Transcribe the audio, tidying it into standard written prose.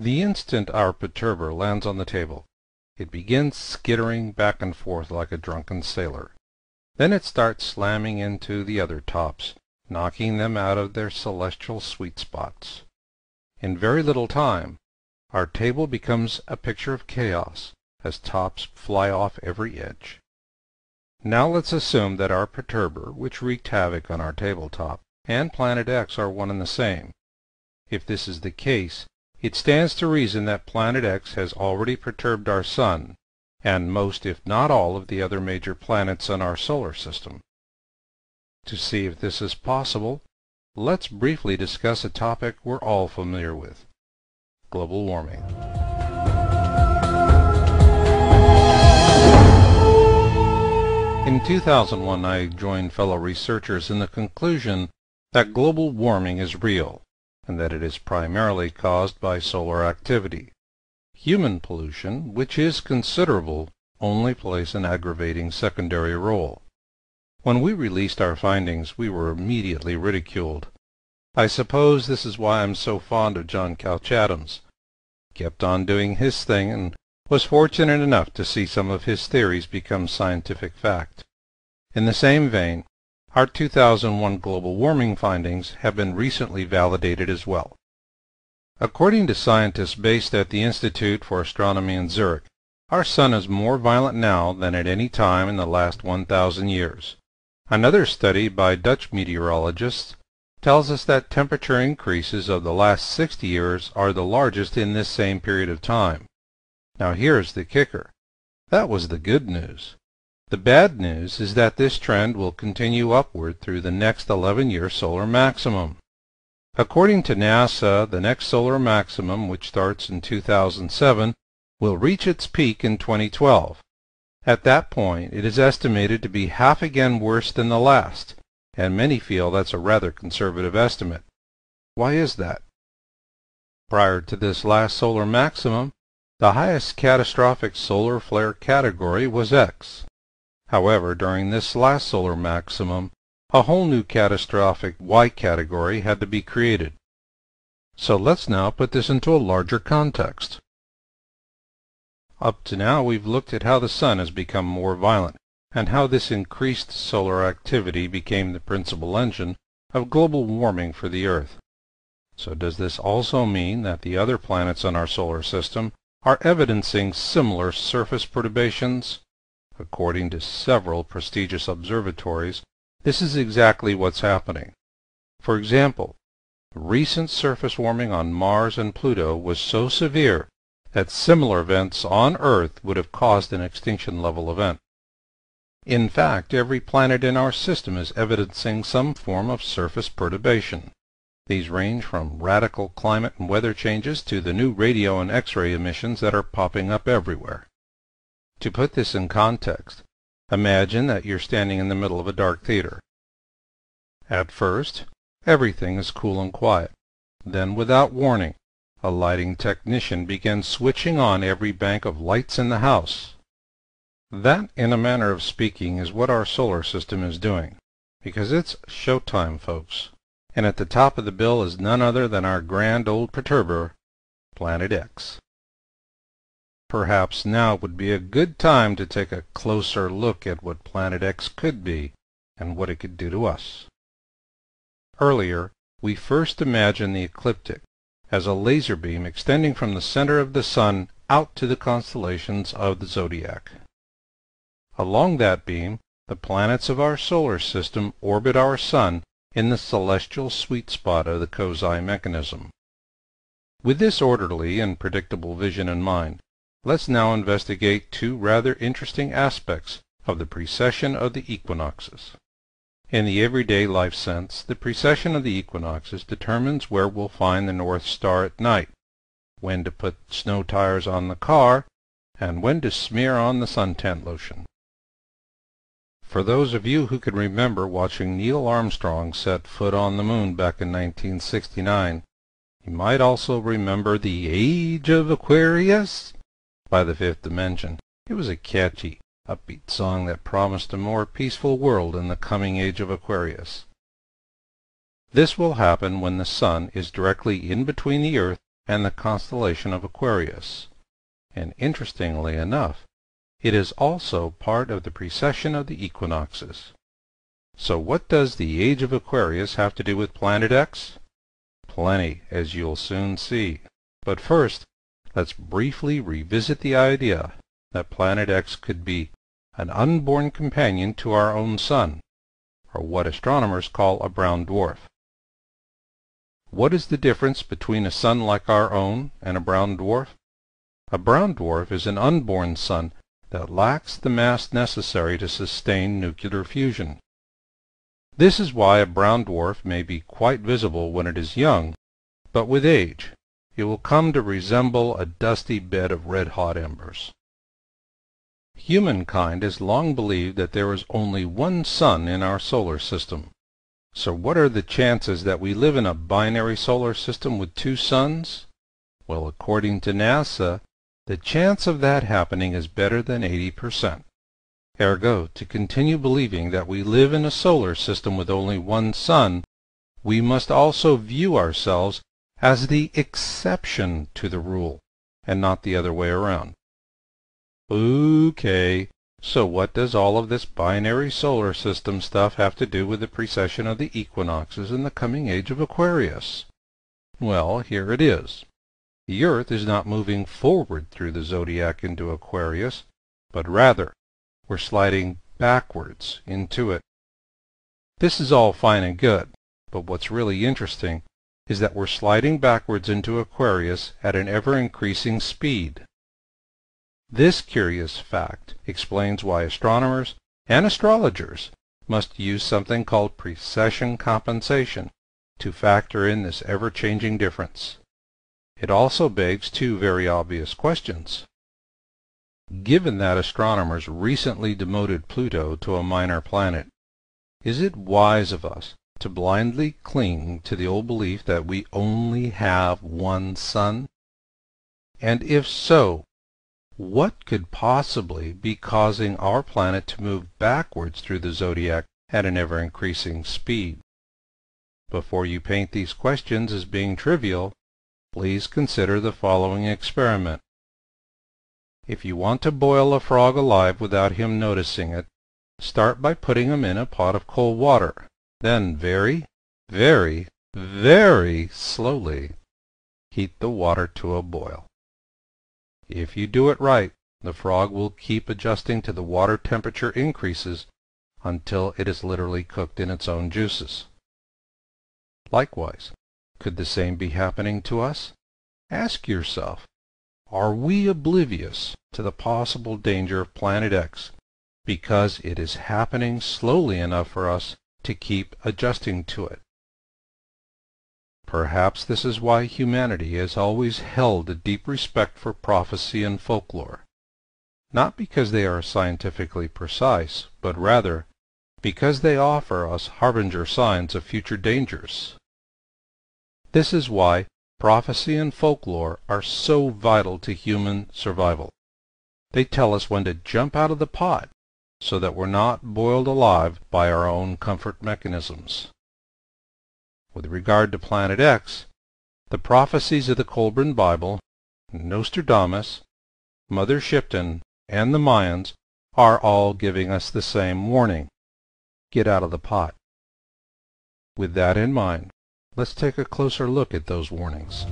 The instant our perturber lands on the table, it begins skittering back and forth like a drunken sailor. Then it starts slamming into the other tops, knocking them out of their celestial sweet spots. In very little time, our table becomes a picture of chaos, as tops fly off every edge. Now let's assume that our perturber, which wreaked havoc on our tabletop, and Planet X are one and the same. If this is the case, it stands to reason that Planet X has already perturbed our Sun, and most if not all of the other major planets in our solar system. To see if this is possible, let's briefly discuss a topic we're all familiar with: global warming. In 2001, I joined fellow researchers in the conclusion that global warming is real, and that it is primarily caused by solar activity. Human pollution, which is considerable, only plays an aggravating secondary role. When we released our findings, we were immediately ridiculed. I suppose this is why I'm so fond of John Calchadams. Kept on doing his thing and was fortunate enough to see some of his theories become scientific fact. In the same vein, our 2001 global warming findings have been recently validated as well. According to scientists based at the Institute for Astronomy in Zurich, our Sun is more violent now than at any time in the last 1,000 years. Another study by Dutch meteorologists tells us that temperature increases of the last 60 years are the largest in this same period of time. Now here's the kicker. That was the good news. The bad news is that this trend will continue upward through the next 11-year solar maximum. According to NASA, the next solar maximum, which starts in 2007, will reach its peak in 2012. At that point, it is estimated to be half again worse than the last, and many feel that's a rather conservative estimate. Why is that? Prior to this last solar maximum, the highest catastrophic solar flare category was X. However, during this last solar maximum, a whole new catastrophic Y category had to be created. So let's now put this into a larger context. Up to now, we've looked at how the Sun has become more violent, and how this increased solar activity became the principal engine of global warming for the Earth. So does this also mean that the other planets in our solar system are evidencing similar surface perturbations? According to several prestigious observatories, this is exactly what's happening. For example, recent surface warming on Mars and Pluto was so severe that similar events on Earth would have caused an extinction-level event. In fact, every planet in our system is evidencing some form of surface perturbation. These range from radical climate and weather changes to the new radio and X-ray emissions that are popping up everywhere. To put this in context, imagine that you're standing in the middle of a dark theater. At first, everything is cool and quiet. Then, without warning, a lighting technician begins switching on every bank of lights in the house. That, in a manner of speaking, is what our solar system is doing, because it's showtime, folks. And at the top of the bill is none other than our grand old perturber, Planet X. Perhaps now would be a good time to take a closer look at what Planet X could be and what it could do to us. Earlier, we first imagined the ecliptic as a laser beam extending from the center of the Sun out to the constellations of the zodiac. Along that beam, the planets of our solar system orbit our Sun in the celestial sweet spot of the Kozai mechanism. With this orderly and predictable vision in mind, let's now investigate two rather interesting aspects of the precession of the equinoxes. In the everyday life sense, the precession of the equinoxes determines where we'll find the North Star at night, when to put snow tires on the car, and when to smear on the suntan lotion. For those of you who can remember watching Neil Armstrong set foot on the moon back in 1969, you might also remember the Age of Aquarius by the Fifth Dimension. It was a catchy, upbeat song that promised a more peaceful world in the coming Age of Aquarius. This will happen when the Sun is directly in between the Earth and the constellation of Aquarius, and interestingly enough, it is also part of the precession of the equinoxes. So what does the Age of Aquarius have to do with Planet X? Plenty, as you'll soon see. But first, let's briefly revisit the idea that Planet X could be an unborn companion to our own sun, or what astronomers call a brown dwarf. What is the difference between a sun like our own and a brown dwarf? A brown dwarf is an unborn sun that lacks the mass necessary to sustain nuclear fusion. This is why a brown dwarf may be quite visible when it is young, but with age, it will come to resemble a dusty bed of red-hot embers. Humankind has long believed that there is only one sun in our solar system. So what are the chances that we live in a binary solar system with two suns? Well, according to NASA, the chance of that happening is better than 80%. Ergo, to continue believing that we live in a solar system with only one sun, we must also view ourselves as the exception to the rule, and not the other way around. Okay, so what does all of this binary solar system stuff have to do with the precession of the equinoxes in the coming Age of Aquarius? Well, here it is. The Earth is not moving forward through the zodiac into Aquarius, but rather, we're sliding backwards into it. This is all fine and good, but what's really interesting is that we're sliding backwards into Aquarius at an ever-increasing speed. This curious fact explains why astronomers and astrologers must use something called precession compensation to factor in this ever-changing difference. It also begs two very obvious questions. Given that astronomers recently demoted Pluto to a minor planet, is it wise of us to blindly cling to the old belief that we only have one sun? And if so, what could possibly be causing our planet to move backwards through the zodiac at an ever-increasing speed? Before you paint these questions as being trivial, please consider the following experiment. If you want to boil a frog alive without him noticing it, start by putting him in a pot of cold water. Then very, very, very slowly heat the water to a boil. If you do it right, the frog will keep adjusting to the water temperature increases until it is literally cooked in its own juices. Likewise, could the same be happening to us? Ask yourself, are we oblivious to the possible danger of Planet X because it is happening slowly enough for us to keep adjusting to it? Perhaps this is why humanity has always held a deep respect for prophecy and folklore, not because they are scientifically precise, but rather because they offer us harbinger signs of future dangers. This is why prophecy and folklore are so vital to human survival. They tell us when to jump out of the pot, so that we're not boiled alive by our own comfort mechanisms. With regard to Planet X, the prophecies of the Colburn Bible, Nostradamus, Mother Shipton, and the Mayans are all giving us the same warning. Get out of the pot. With that in mind, let's take a closer look at those warnings.